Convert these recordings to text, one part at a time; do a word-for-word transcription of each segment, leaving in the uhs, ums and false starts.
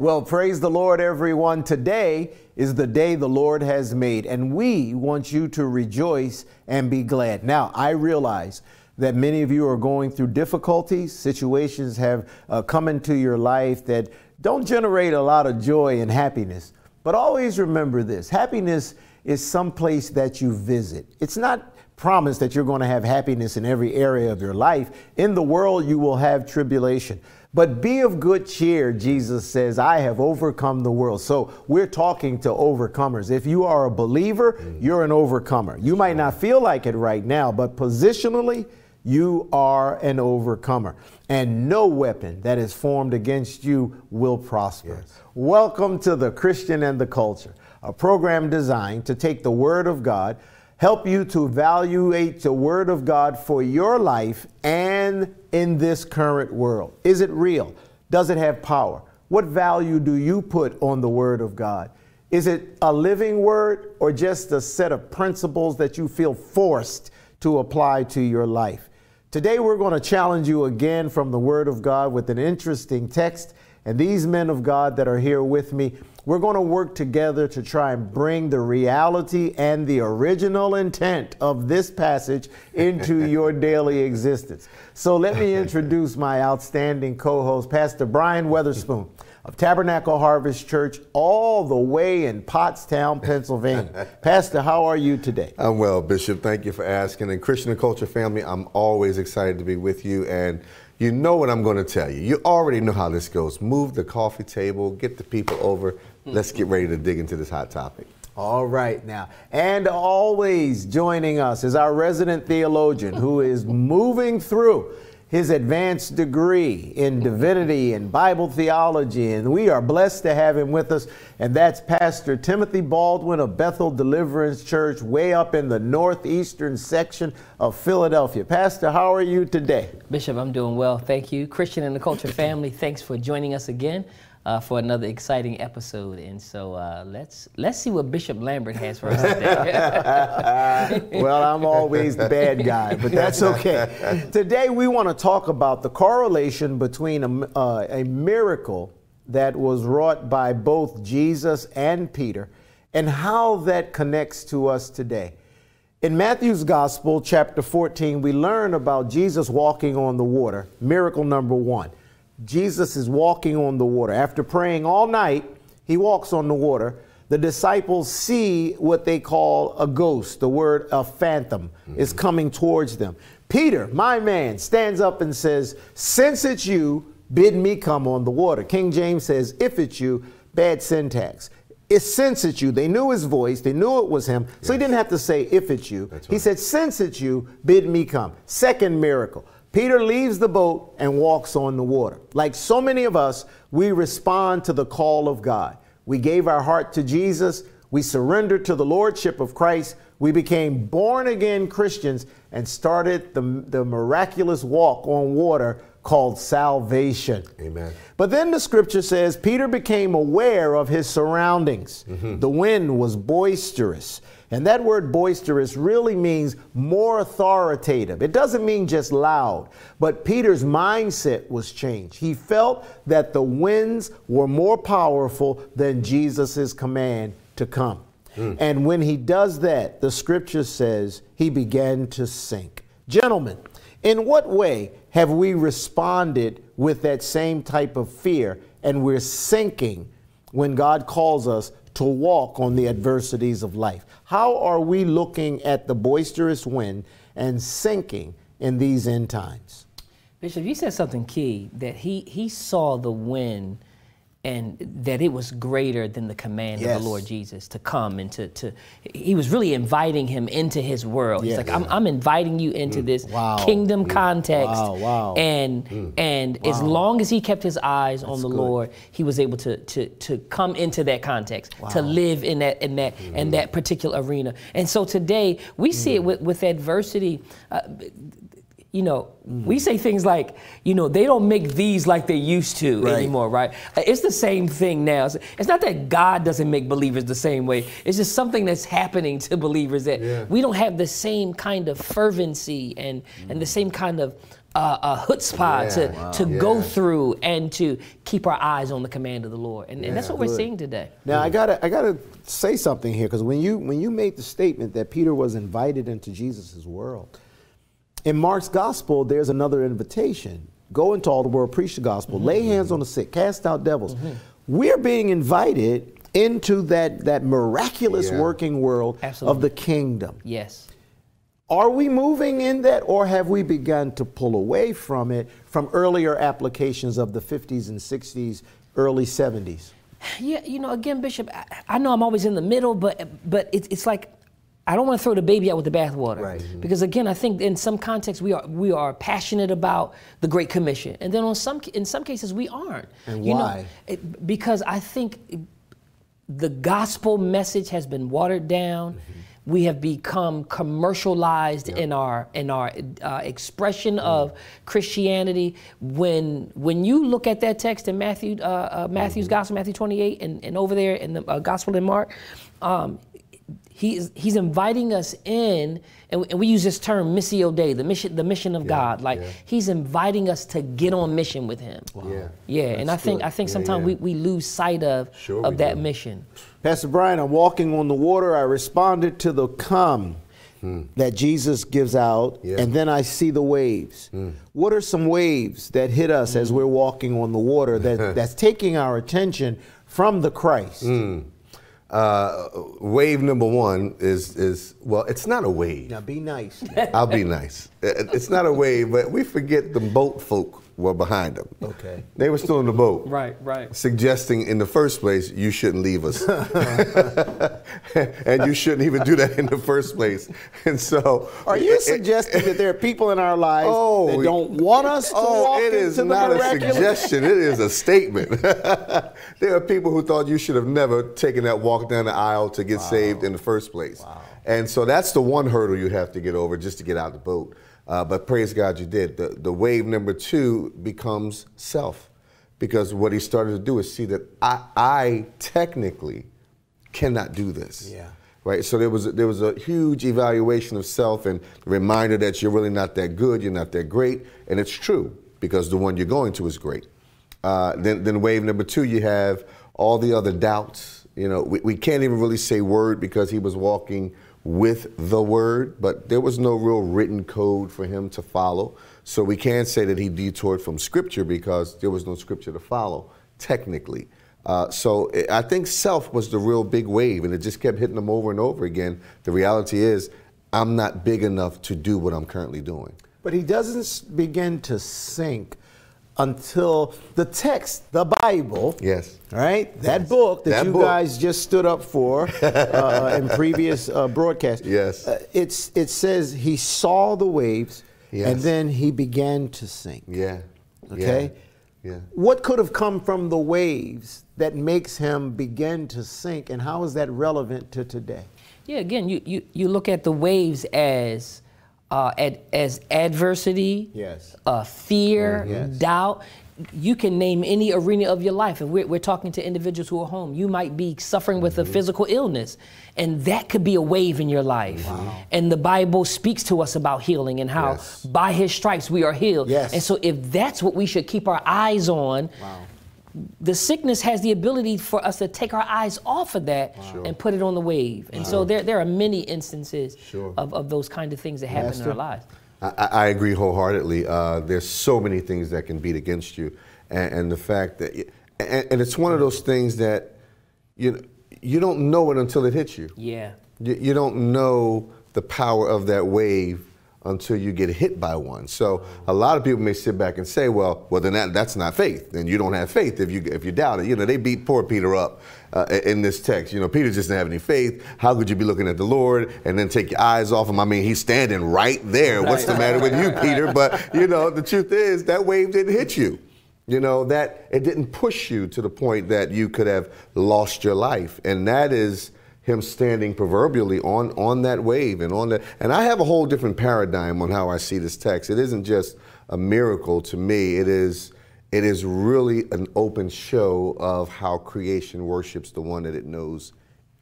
Well, praise the Lord, everyone. Today is the day the Lord has made, and we want you to rejoice and be glad. Now, I realize that many of you are going through difficulties. Situations have uh, come into your life that don't generate a lot of joy and happiness. But always remember this: happiness is someplace that you visit. It's not promised that you're going to have happiness in every area of your life. In the world, you will have tribulation. But be of good cheer, Jesus says, I have overcome the world. So we're talking to overcomers. If you are a believer, you're an overcomer. You might not feel like it right now, but positionally, you are an overcomer. And no weapon that is formed against you will prosper. Yes. Welcome to The Christian and the Culture, a program designed to take the Word of God, help you to evaluate the Word of God for your life and in this current world. Is it real? Does it have power? What value do you put on the Word of God? Is it a living Word or just a set of principles that you feel forced to apply to your life? Today we're going to challenge you again from the Word of God with an interesting text. And these men of God that are here with me, we're going to work together to try and bring the reality and the original intent of this passage into your daily existence. So let me introduce my outstanding co-host, Pastor Brian Weatherspoon of Tabernacle Harvest Church, all the way in Pottstown, Pennsylvania. Pastor, how are you today? I'm well, Bishop. Thank you for asking. And Christian and Culture family, I'm always excited to be with you. And you know what I'm going to tell you. You already know how this goes. Move the coffee table, get the people over. Let's get ready to dig into this hot topic. All right now. And always joining us is our resident theologian who is moving through his advanced degree in divinity and Bible theology. And we are blessed to have him with us. And that's Pastor Timothy Baldwin of Bethel Deliverance Church, way up in the northeastern section of Philadelphia. Pastor, how are you today? Bishop, I'm doing well. Thank you. Christian and the Culture family, thanks for joining us again uh, for another exciting episode. And so uh, let's let's see what Bishop Lambert has for us today. Well, I'm always the bad guy, but that's okay. Today we want to talk about the correlation between a, uh, a miracle that was wrought by both Jesus and Peter and how that connects to us today. In Matthew's Gospel, chapter fourteen, we learn about Jesus walking on the water, miracle number one. Jesus is walking on the water. After praying all night, he walks on the water. The disciples see what they call a ghost. The word a phantom mm-hmm. is coming towards them. Peter, my man, stands up and says, since it's you, bid me come on the water. King James says, if it's you, bad syntax. It since it's you. They knew his voice. They knew it was him. Yes. So he didn't have to say, if it's you. That's right. He said, since it's you, bid me come. Second miracle. Peter leaves the boat and walks on the water. Like so many of us, we respond to the call of God. We gave our heart to Jesus. We surrendered to the Lordship of Christ. We became born-again Christians and started the, the miraculous walk on water called salvation. Amen. But then the scripture says Peter became aware of his surroundings. Mm-hmm. The wind was boisterous. And that word boisterous really means more authoritative. It doesn't mean just loud, but Peter's mindset was changed. He felt that the winds were more powerful than Jesus's command to come. Mm. And when he does that, the scripture says he began to sink. Gentlemen, in what way have we responded with that same type of fear, and we're sinking when God calls us to walk on the adversities of life? How are we looking at the boisterous wind and sinking in these end times? Bishop, you said something key, that he, he saw the wind and that it was greater than the command yes. of the Lord Jesus to come and to, to, he was really inviting him into his world. Yes. He's like, I'm, I'm inviting you into mm. this wow. kingdom mm. context. Wow, wow. And, mm. and wow. as long as he kept his eyes That's on the good. Lord, he was able to, to, to come into that context, wow. to live in that, in, that, mm. in that particular arena. And so today we mm. see it with, with adversity. Uh, You know, mm. we say things like, you know, they don't make these like they used to right. anymore, right? It's the same thing now. It's not that God doesn't make believers the same way. It's just something that's happening to believers that yeah. we don't have the same kind of fervency and, mm. and the same kind of uh, a chutzpah yeah, to, wow, to yeah. go through and to keep our eyes on the command of the Lord. And, yeah, and that's what good. we're seeing today. Now, mm. I gotta, I gotta say something here, because when you, when you made the statement that Peter was invited into Jesus' world, in Mark's gospel, there's another invitation. Go into all the world, preach the gospel, mm-hmm. lay hands on the sick, cast out devils. Mm-hmm. We're being invited into that, that miraculous yeah. working world Absolutely. of the kingdom. Yes. Are we moving in that, or have we begun to pull away from it, from earlier applications of the fifties and sixties, early seventies? Yeah, you know, again, Bishop, I, I know I'm always in the middle, but, but it, it's like, I don't want to throw the baby out with the bathwater, right. because again, I think in some contexts we are we are passionate about the Great Commission, and then on some in some cases we aren't. And you why? Know, it, because I think the gospel message has been watered down. Mm-hmm. We have become commercialized yep. in our in our uh, expression mm. of Christianity. When when you look at that text in Matthew uh, uh, Matthew's mm-hmm. gospel, Matthew twenty-eight, and, and over there in the uh, gospel in Mark. Um, He is, he's inviting us in, and we, and we use this term, missio Dei, the mission, the mission of yeah, God. Like yeah. he's inviting us to get on mission with him. Wow. Yeah, yeah. And I think good. I think yeah, sometimes yeah. we, we lose sight of sure of that do. mission. Pastor Brian, I'm walking on the water. I responded to the come hmm. that Jesus gives out, yeah. and then I see the waves. Hmm. What are some waves that hit us hmm. as we're walking on the water that that's taking our attention from the Christ? Hmm. Uh, wave number one is, is, well, it's not a wave. Now be nice. I'll be nice. It's not a wave, but we forget the boat folk were behind them. Okay. They were still in the boat. Right, right. Suggesting in the first place, you shouldn't leave us. And you shouldn't even do that in the first place. And so. Are you it, suggesting it, that there are people in our lives oh, that don't want us to oh, walk into the miraculous? It is not a suggestion. It is a statement. There are people who thought you should have never taken that walk down the aisle to get wow. saved in the first place. Wow. And so that's the one hurdle you have to get over just to get out of the boat. Uh, but praise God you did. The, the wave number two becomes self, because what he started to do is see that I, I technically cannot do this. Yeah. Right. So there was a, there was a huge evaluation of self and reminder that you're really not that good. You're not that great. And it's true, because the one you're going to is great. Uh, then, then wave number two, you have all the other doubts. You know, we, we can't even really say word, because he was walking with the word, but there was no real written code for him to follow. So we can say that he detoured from scripture, because there was no scripture to follow, technically. Uh, so it, I think self was the real big wave, and it just kept hitting him over and over again. The reality is, I'm not big enough to do what I'm currently doing. But he doesn't begin to sink until the text, the Bible, yes, right, that yes. book that, that you book. guys just stood up for uh, in previous uh, broadcasts. Yes, uh, it's it says he saw the waves, yes. and then he began to sink. Yeah, okay, yeah. yeah. What could have come from the waves that makes him begin to sink, and how is that relevant to today? Yeah, again, you you you look at the waves as. Uh, ad, as adversity, yes. uh, fear, mm, yes. doubt. You can name any arena of your life. And we're, we're talking to individuals who are home. You might be suffering with mm-hmm. a physical illness, and that could be a wave in your life. Wow. And the Bible speaks to us about healing and how yes. by his stripes we are healed. Yes. And so if that's what we should keep our eyes on, wow. the sickness has the ability for us to take our eyes off of that wow. and put it on the wave. And wow. so there, there are many instances sure. of, of those kind of things that happen Master, in our lives. I, I agree wholeheartedly. Uh, there's so many things that can beat against you. And, and the fact that, it, and, and it's one of those things that you, you don't know it until it hits you. Yeah. You, you don't know the power of that wave until you get hit by one. So a lot of people may sit back and say, well, well then that, that's not faith. Then you don't have faith if you, if you doubt it. You know, they beat poor Peter up uh, in this text. You know, Peter just didn't have any faith. How could you be looking at the Lord and then take your eyes off him? I mean, he's standing right there. What's the matter with you, Peter? But, you know, the truth is that wave didn't hit you. You know, that it didn't push you to the point that you could have lost your life. And that is him standing proverbially on, on that wave and on that. And I have a whole different paradigm on how I see this text. It isn't just a miracle to me. It is, it is really an open show of how creation worships the one that it knows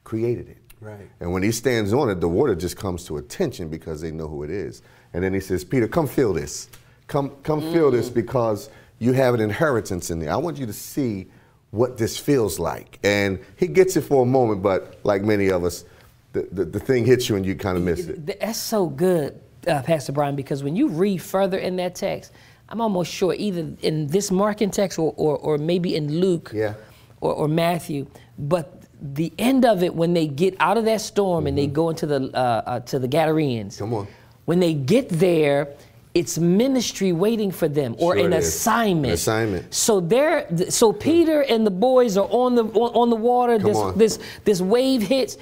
created it. Right. And when he stands on it, the water just comes to attention because they know who it is. And then he says, Peter, come feel this. Come, come mm. feel this, because you have an inheritance in there. I want you to see what this feels like. And he gets it for a moment, but like many of us, the, the, the thing hits you and you kind of miss it. That's so good, uh, Pastor Brian, because when you read further in that text, I'm almost sure either in this Markan text or, or, or maybe in Luke yeah. or, or Matthew, but the end of it, when they get out of that storm mm-hmm. and they go into the, uh, uh, to the Gadareans, Come on. when they get there, it's ministry waiting for them, or sure an assignment. An assignment. So they're, so Peter and the boys are on the on the water. Come this on. this this wave hits.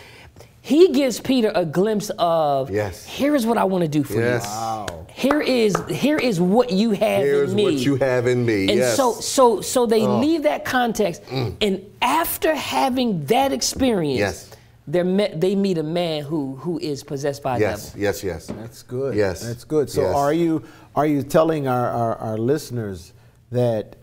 He gives Peter a glimpse of, yes. here is what I want to do for yes. you. Wow. Here is here is what you have Here's in me. Here's what you have in me. And yes. so so so they oh. leave that context, mm. and after having that experience. Yes. They're met, they meet a man who who is possessed by a devil. Yes, yes, yes. That's good. Yes, that's good. So yes. are you are you telling our, our, our listeners that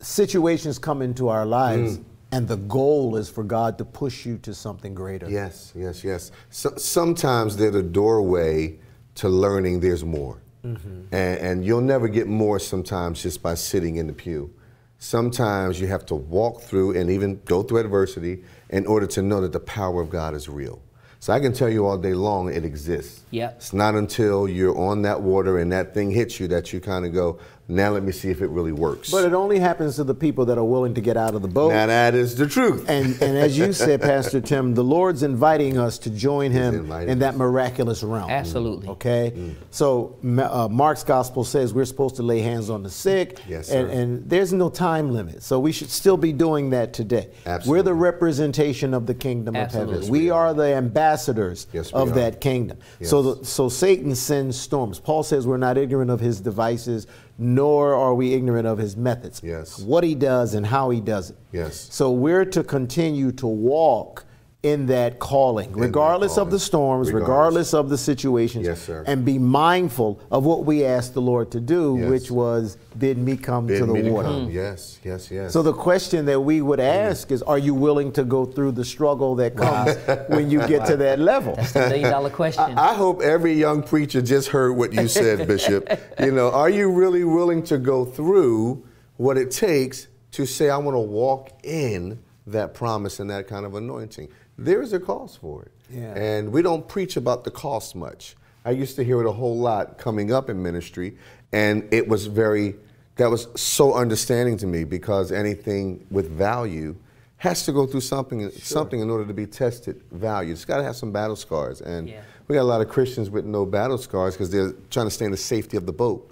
situations come into our lives mm. and the goal is for God to push you to something greater? Yes, yes, yes. So, sometimes they're the doorway to learning there's more. Mm-hmm. and, and you'll never get more sometimes just by sitting in the pew. Sometimes you have to walk through and even go through adversity in order to know that the power of God is real. So I can tell you all day long it exists. Yep. It's not until you're on that water and that thing hits you that you kind of go, now let me see if it really works. But it only happens to the people that are willing to get out of the boat. Now that is the truth. And, and as you said, Pastor Tim, the Lord's inviting us to join him in that miraculous realm. Absolutely. Okay? Mm. So uh, Mark's gospel says we're supposed to lay hands on the sick. Yes, sir. And, and there's no time limit. So we should still be doing that today. Absolutely. We're the representation of the kingdom Absolutely. of heaven. We are the ambassadors yes, of are. that kingdom. Yes. So, the, so Satan sends storms. Paul says we're not ignorant of his devices, nor are we ignorant of his methods. Yes. What he does and how he does it. Yes. So we're to continue to walk in that calling, in regardless that calling. of the storms, regardless. regardless of the situations, yes, sir. and be mindful of what we asked the Lord to do, yes. which was, bid me come bid to the me water. To come. Mm. Yes, yes, yes. So the question that we would ask mm. is, are you willing to go through the struggle that comes wow. when you get wow. to that level? That's the million dollar question. I, I hope every young preacher just heard what you said, Bishop. You know, are you really willing to go through what it takes to say, I want to walk in that promise and that kind of anointing? There is a cost for it. Yeah. And we don't preach about the cost much. I used to hear it a whole lot coming up in ministry, and it was very, that was so understanding to me, because anything with value has to go through something sure. something in order to be tested value. It's got to have some battle scars. And yeah. we got a lot of Christians with no battle scars because they're trying to stay in the safety of the boat,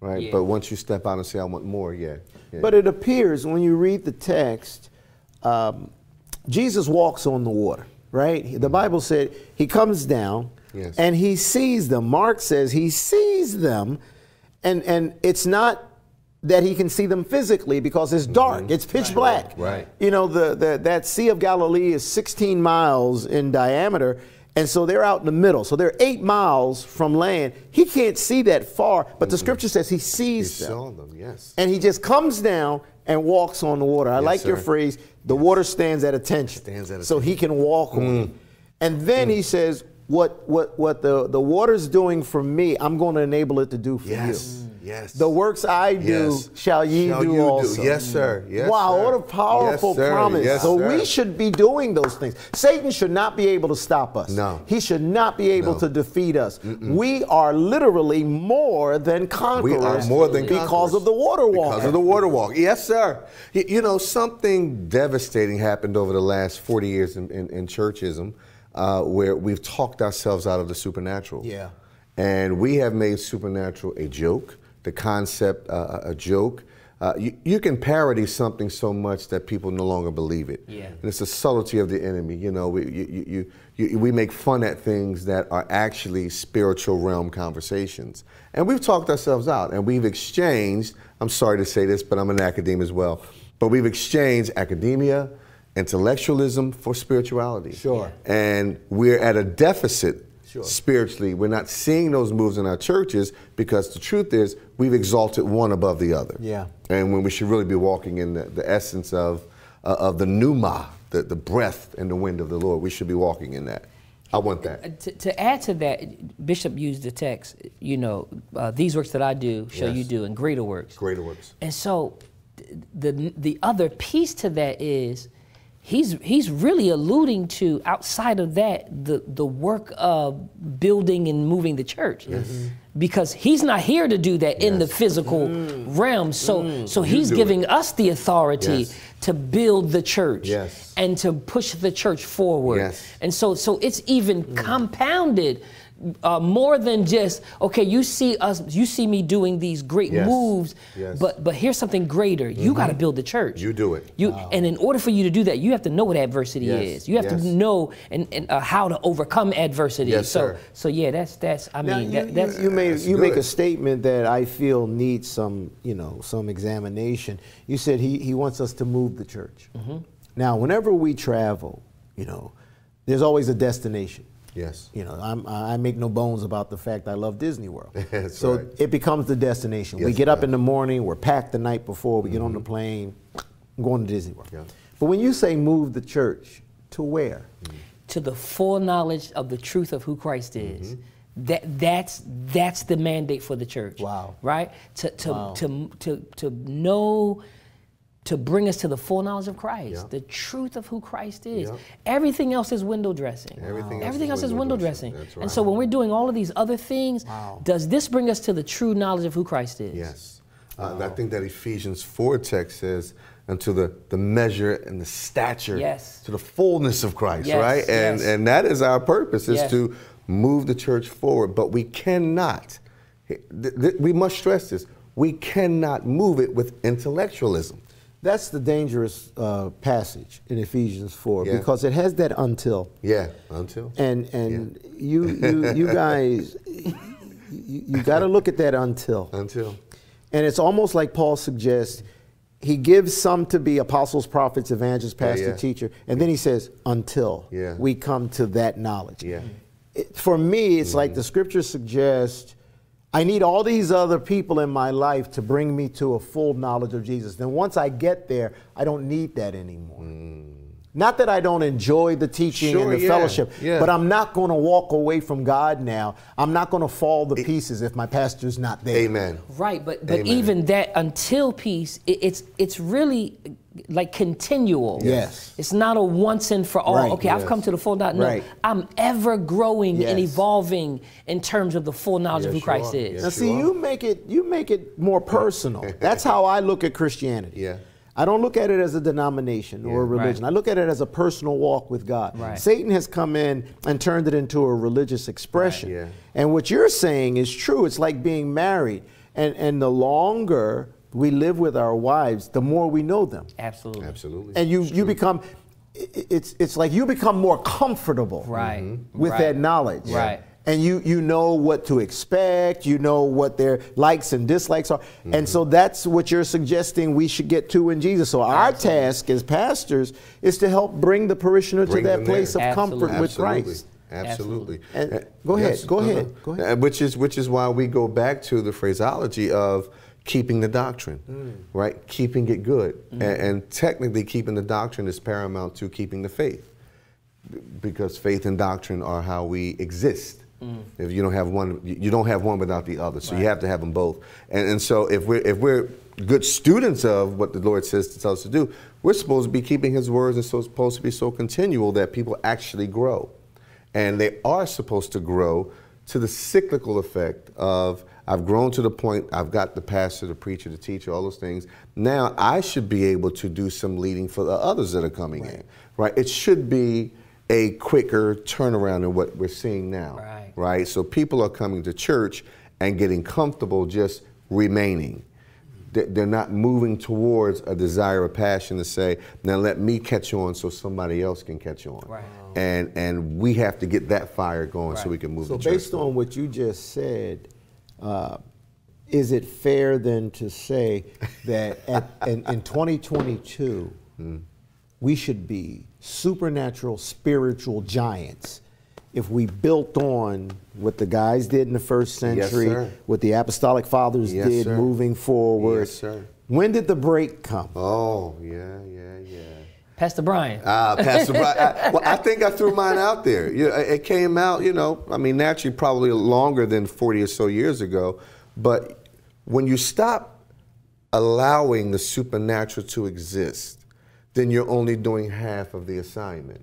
right? Yeah. But once you step out and say, I want more, yeah. yeah. But it appears when you read the text, um, Jesus walks on the water, right? The Bible said he comes down yes. and he sees them. Mark says he sees them, and, and it's not that he can see them physically because it's dark, mm-hmm. it's pitch right. black. Right. You know, the, the, that Sea of Galilee is sixteen miles in diameter, and so they're out in the middle. So they're eight miles from land. He can't see that far, but mm-hmm. the scripture says he sees he them. Saw them yes. And he just comes down and walks on the water. I yes, like sir. your phrase, the yes. water stands at attention. Stands at so attention. He can walk mm. on it. And then mm. he says, what, what, what the, the water's doing for me, I'm going to enable it to do for yes. you. Yes. The works I do, yes. shall ye shall do you also. Do. Yes, sir. Yes, wow, sir. What a powerful yes, promise. Yes, so sir. we should be doing those things. Satan should not be able to stop us. No. He should not be able no. to defeat us. Mm-mm. We are literally more than conquerors. We are more than conquerors. Because of the water walk. Because of the water walk. Yes, sir. You know, something devastating happened over the last forty years in, in, in churchism uh, where we've talked ourselves out of the supernatural. Yeah. And we have made supernatural a joke. The concept, uh, a joke. Uh, you, you can parody something so much that people no longer believe it. Yeah. And it's the subtlety of the enemy. You know, we, you, you, you, you, we make fun at things that are actually spiritual realm conversations. And we've talked ourselves out, and we've exchanged, I'm sorry to say this, but I'm an academic as well, but we've exchanged academia, intellectualism for spirituality. Sure. And we're at a deficit. Sure. Spiritually, we're not seeing those moves in our churches because the truth is we've exalted one above the other. Yeah. And when we should really be walking in the, the essence of, uh, of the pneuma, the, the breath and the wind of the Lord, we should be walking in that. I want that. To, to add to that, Bishop used the text, you know, uh, these works that I do, shall yes. you do, and greater works. Greater works. And so the the other piece to that is he's he's really alluding to, outside of that, the, the work of building and moving the church. Yes. Because he's not here to do that yes. in the physical mm. realm. So, mm. so he's giving it. us the authority yes. to build the church yes. and to push the church forward. Yes. And so, so it's even mm. compounded uh, more than just, okay, you see us, you see me doing these great yes. moves, yes. but but here's something greater. Mm-hmm. You got to build the church. You do it. You wow. And in order for you to do that, you have to know what adversity yes. is. You have yes. to know and, and uh, how to overcome adversity. Yes, so, sir. so yeah, that's that's. I now mean, you, that, that's. You, you may, you make a statement that I feel needs some, you know, some examination. You said he, he wants us to move the church. Mm-hmm. Now, whenever we travel, you know, there's always a destination. Yes. You know, I'm, I make no bones about the fact I love Disney World. That's so right. it becomes the destination. Yes, we get right. up in the morning, we're packed the night before, we mm-hmm. get on the plane, I'm going to Disney World. Yeah. But when you say move the church, to where? Mm-hmm. To the full knowledge of the truth of who Christ is. Mm-hmm. That that's that's the mandate for the church. Wow. Right? To to wow. to, to to know, to bring us to the full knowledge of Christ, yeah. the truth of who Christ is. Yeah. Everything else is window dressing. Everything, wow. else, Everything is else is window dressing. dressing. That's right. And so when we're doing all of these other things, wow. does this bring us to the true knowledge of who Christ is? Yes. Wow. Uh, and I think that Ephesians four text says, unto the, the measure and the stature, yes. to the fullness of Christ, yes. right? And yes. and that is our purpose, is yes. to move the church forward, but we cannot, th th we must stress this, we cannot move it with intellectualism. That's the dangerous uh, passage in Ephesians four, yeah. because it has that until. Yeah, until. And and yeah. you, you you guys, you, you gotta look at that until. Until. And it's almost like Paul suggests, he gives some to be apostles, prophets, evangelists, pastor, yeah, yeah. teacher, and then he says, until yeah. we come to that knowledge. Yeah. For me, it's mm-hmm. like the scripture suggests, I need all these other people in my life to bring me to a full knowledge of Jesus. Then once I get there, I don't need that anymore. Mm. Not that I don't enjoy the teaching sure, and the yeah, fellowship, yeah. but I'm not going to walk away from God now. I'm not going to fall to pieces if my pastor's not there. Amen. Right, but, but Amen. even that until piece, it, it's, it's really like continual. Yes. It's not a once and for all. Right. Okay, yes. I've come to the full knowledge. No, right. I'm ever growing yes. and evolving in terms of the full knowledge yes, of who Christ are. is. Yes, now, you see, are. you make it you make it more personal. That's how I look at Christianity. Yeah. I don't look at it as a denomination yeah, or a religion. Right. I look at it as a personal walk with God. Right. Satan has come in and turned it into a religious expression. Right, yeah. And what you're saying is true. It's like being married, and and the longer we live with our wives, the more we know them. Absolutely. Absolutely. And you, you become, it's, it's like you become more comfortable right. with right. that knowledge. Right. And you, you know what to expect, you know what their likes and dislikes are. Mm-hmm. And so that's what you're suggesting we should get to in Jesus. So our Absolutely. task as pastors is to help bring the parishioner bring to that place there. of Absolutely. comfort Absolutely. with Christ. Absolutely. Absolutely. And, go ahead, yes. go ahead, uh-huh. go ahead. Which is, which is why we go back to the phraseology of keeping the doctrine, mm. right? Keeping it good. Mm. And, and technically keeping the doctrine is paramount to keeping the faith, because faith and doctrine are how we exist. Mm. If you don't have one, you don't have one without the other. So right. you have to have them both. And, and so if we're, if we're good students of what the Lord says to tell us to do, we're supposed to be keeping his words, and so supposed to be so continual that people actually grow. And they are supposed to grow to the cyclical effect of, I've grown to the point, I've got the pastor, the preacher, the teacher, all those things. Now I should be able to do some leading for the others that are coming right. in, right? It should be a quicker turnaround than what we're seeing now, right. right? So people are coming to church and getting comfortable just remaining. They're not moving towards a desire or passion to say, now let me catch on so somebody else can catch on. Right. And, and we have to get that fire going right. so we can move so the church. So based on what you just said, Uh, is it fair then to say that at, in, in twenty twenty-two, mm. we should be supernatural spiritual giants if we built on what the guys did in the first century, yes, what the apostolic fathers yes, did sir. moving forward? Yes, sir. When did the break come? Oh, yeah, yeah, yeah. Pastor Brian. Ah, uh, Pastor Brian. I, well, I think I threw mine out there. You know, it came out, you know, I mean, naturally probably longer than forty or so years ago. But when you stop allowing the supernatural to exist, then you're only doing half of the assignment.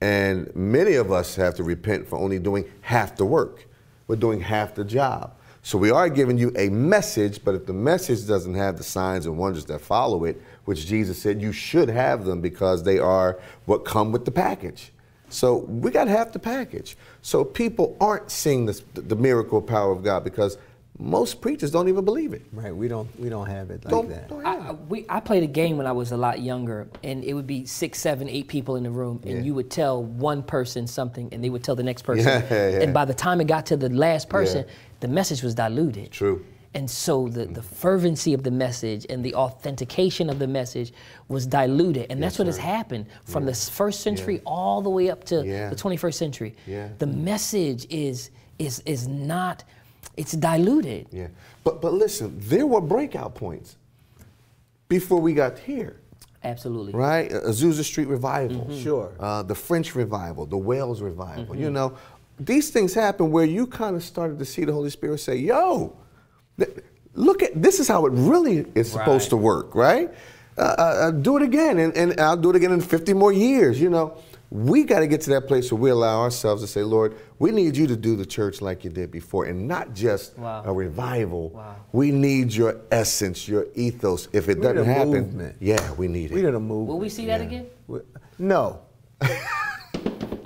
And many of us have to repent for only doing half the work. We're doing half the job. So we are giving you a message, but if the message doesn't have the signs and wonders that follow it, which Jesus said you should have them because they are what come with the package. So we got half the package. So people aren't seeing this, the miracle power of God because most preachers don't even believe it. Right, we don't, we don't have it like don't, that. Don't I, we, I played a game when I was a lot younger, and it would be six, seven, eight people in the room, and yeah. you would tell one person something, and they would tell the next person. Yeah, yeah. And by the time it got to the last person, yeah. the message was diluted. True. And so the, the fervency of the message and the authentication of the message was diluted. And that's yes, what has happened from yeah. the first century yeah. all the way up to yeah. the twenty-first century. Yeah. The message is, is, is not... It's diluted. Yeah, but but listen, there were breakout points before we got here. Absolutely. Right, Azusa Street Revival. Mm-hmm. Sure. Uh, the French Revival, the Wales Revival. Mm-hmm. You know, these things happen where you kind of started to see the Holy Spirit say, "Yo, look at this is how it really is supposed right. to work." Right? Uh, uh, do it again, and, and I'll do it again in fifty more years. You know. We got to get to that place where we allow ourselves to say, Lord, we need you to do the church like you did before, and not just wow. a revival. Wow. We need your essence, your ethos. If it we doesn't happen, movement. yeah, we need it. We need a movement. Will we see that yeah. again? We're, no.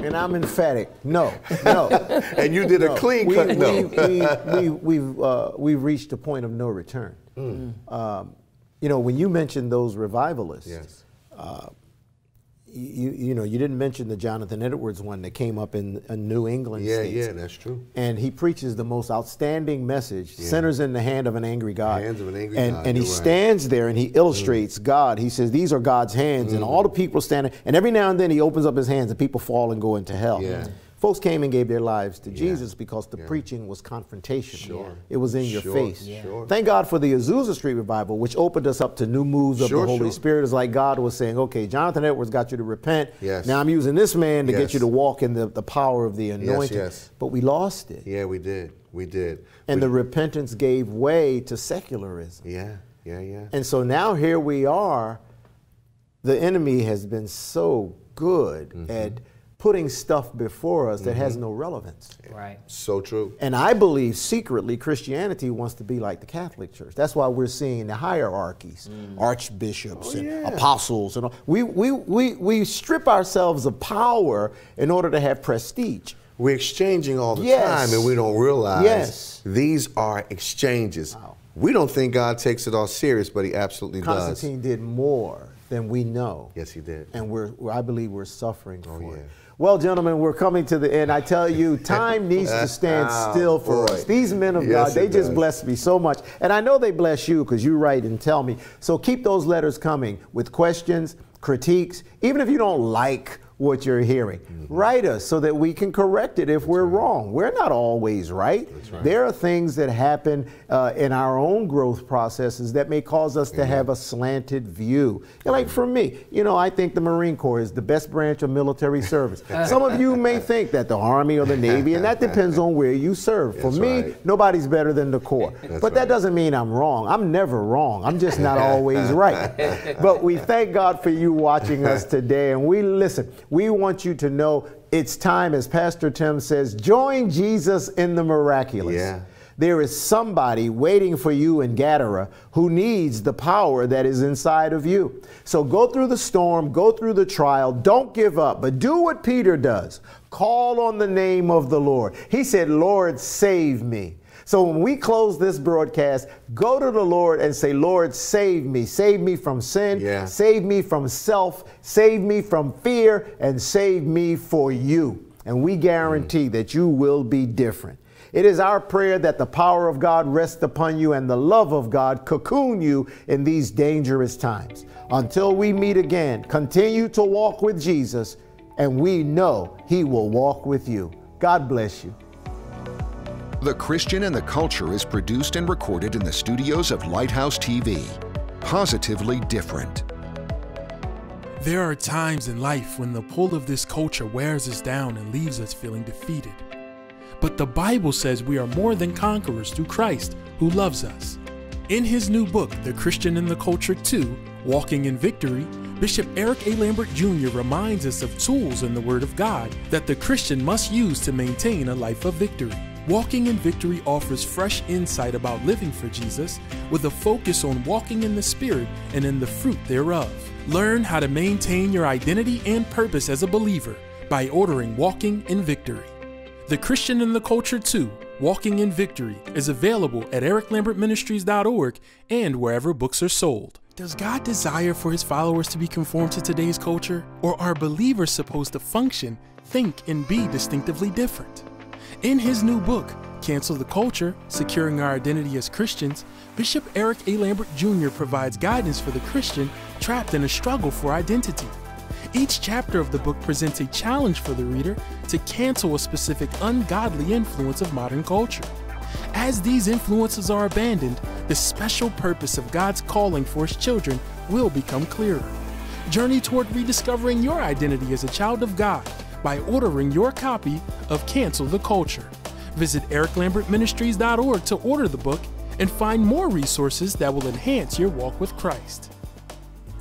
And I'm emphatic. No, no. And you did no. a clean we, cut. No. we, we, we, we've, uh, we've reached a point of no return. Mm. Mm. Um, you know, when you mentioned those revivalists, yes. uh, You, you know, you didn't mention the Jonathan Edwards one that came up in, in New England. Yeah, States. yeah, that's true. And he preaches the most outstanding message, yeah. sinners in the hand of an angry God. The hands of an angry and, God. And he right. stands there and he illustrates mm. God. He says, these are God's hands. Mm. And all the people standing. And every now and then he opens up his hands and people fall and go into hell. Yeah. Folks came and gave their lives to yeah. Jesus because the yeah. preaching was confrontational. Sure. It was in your sure. face. Yeah. Sure. Thank God for the Azusa Street Revival, which opened us up to new moves of sure, the Holy sure. Spirit. It's like God was saying, okay, Jonathan Edwards got you to repent. Yes. Now I'm using this man to yes. get you to walk in the, the power of the anointing. Yes, yes. But we lost it. Yeah, we did. We did. And we the did. repentance gave way to secularism. Yeah, yeah, yeah. And so now here we are. The enemy has been so good mm-hmm. at putting stuff before us that mm-hmm. has no relevance. Right. So true. And I believe secretly Christianity wants to be like the Catholic Church. That's why we're seeing the hierarchies, mm. archbishops oh, and yeah. apostles. and all. We, we, we, we strip ourselves of power in order to have prestige. We're exchanging all the yes. time and we don't realize yes. these are exchanges. Wow. We don't think God takes it all serious, but he absolutely Constantine does. Constantine did more than we know. Yes, he did. And we're, I believe we're suffering oh, for yeah. it. Well, gentlemen, we're coming to the end. I tell you, time needs to stand oh, still for boy. us. These men of yes, God, they just does. bless me so much. And I know they bless you because you write and tell me. So keep those letters coming with questions, critiques, even if you don't like what you're hearing. Mm-hmm. Write us so that we can correct it if That's we're right. wrong. We're not always right. right. There are things that happen uh, in our own growth processes that may cause us mm-hmm. to have a slanted view. And like for me, you know, I think the Marine Corps is the best branch of military service. Some of you may think that the Army or the Navy, and that depends on where you serve. For That's me, right. nobody's better than the Corps. That's but right. that doesn't mean I'm wrong. I'm never wrong. I'm just not always right. But we thank God for you watching us today, and we listen. We want you to know it's time, as Pastor Tim says, join Jesus in the miraculous. Yeah. There is somebody waiting for you in Gadara who needs the power that is inside of you. So go through the storm, go through the trial, don't give up, but do what Peter does. Call on the name of the Lord. He said, Lord, save me. So when we close this broadcast, go to the Lord and say, Lord, save me. Save me from sin. Yeah. Save me from self. Save me from fear. And save me for you. And we guarantee mm. that you will be different. It is our prayer that the power of God rest upon you and the love of God cocoon you in these dangerous times. Until we meet again, continue to walk with Jesus, and we know he will walk with you. God bless you. The Christian and the Culture is produced and recorded in the studios of Lighthouse T V. Positively different. There are times in life when the pull of this culture wears us down and leaves us feeling defeated. But the Bible says we are more than conquerors through Christ who loves us. In his new book, The Christian in the Culture two, Walking in Victory, Bishop Eric A. Lambert Junior reminds us of tools in the Word of God that the Christian must use to maintain a life of victory. Walking in Victory offers fresh insight about living for Jesus with a focus on walking in the Spirit and in the fruit thereof. Learn how to maintain your identity and purpose as a believer by ordering Walking in Victory. The Christian in the Culture two, Walking in Victory is available at eric lambert ministries dot org and wherever books are sold. Does God desire for his followers to be conformed to today's culture? Or are believers supposed to function, think, and be distinctively different? In his new book, Cancel the Culture, Securing Our Identity as Christians, Bishop Eric A. Lambert Junior provides guidance for the Christian trapped in a struggle for identity. Each chapter of the book presents a challenge for the reader to cancel a specific ungodly influence of modern culture. As these influences are abandoned, the special purpose of God's calling for his children will become clearer. Journey toward rediscovering your identity as a child of God by ordering your copy of Cancel the Culture. Visit eric lambert ministries dot org to order the book and find more resources that will enhance your walk with Christ.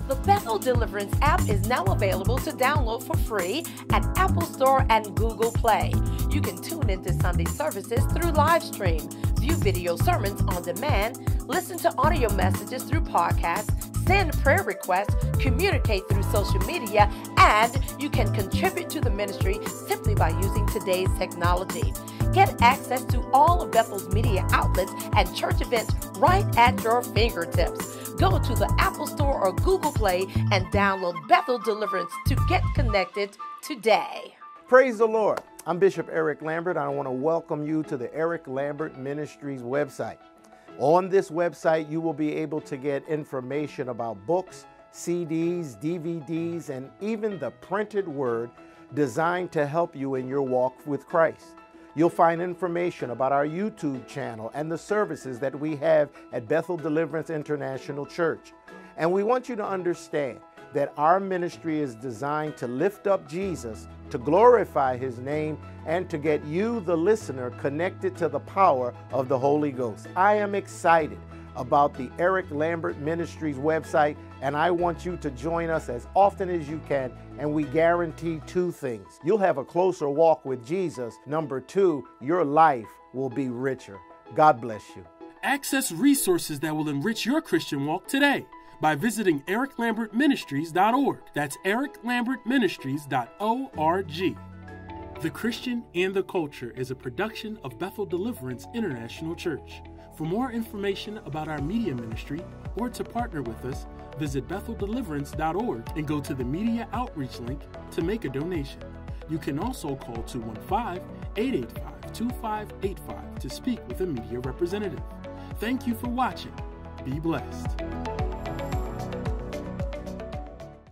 The Bethel Deliverance app is now available to download for free at Apple Store and Google Play. You can tune into Sunday services through live stream, view video sermons on demand, listen to audio messages through podcasts, send prayer requests, communicate through social media, and you can contribute to the ministry simply by using today's technology. Get access to all of Bethel's media outlets and church events right at your fingertips. Go to the Apple Store or Google Play and download Bethel Deliverance to get connected today. Praise the Lord. I'm Bishop Eric Lambert. I want to welcome you to the Eric Lambert Ministries website. On this website, you will be able to get information about books, C Ds, D V Ds, and even the printed word designed to help you in your walk with Christ. You'll find information about our YouTube channel and the services that we have at Bethel Deliverance International Church. And we want you to understand that our ministry is designed to lift up Jesus, to glorify his name, and to get you, the listener, connected to the power of the Holy Ghost. I am excited about the Eric Lambert Ministries website, and I want you to join us as often as you can, and we guarantee two things. You'll have a closer walk with Jesus. Number two, your life will be richer. God bless you. Access resources that will enrich your Christian walk today by visiting eric lambert ministries dot org. That's eric lambert ministries dot org. The Christian and the Culture is a production of Bethel Deliverance International Church. For more information about our media ministry or to partner with us, visit bethel deliverance dot org and go to the Media Outreach link to make a donation. You can also call two one five, eight eight five, two five eight five to speak with a media representative. Thank you for watching. Be blessed.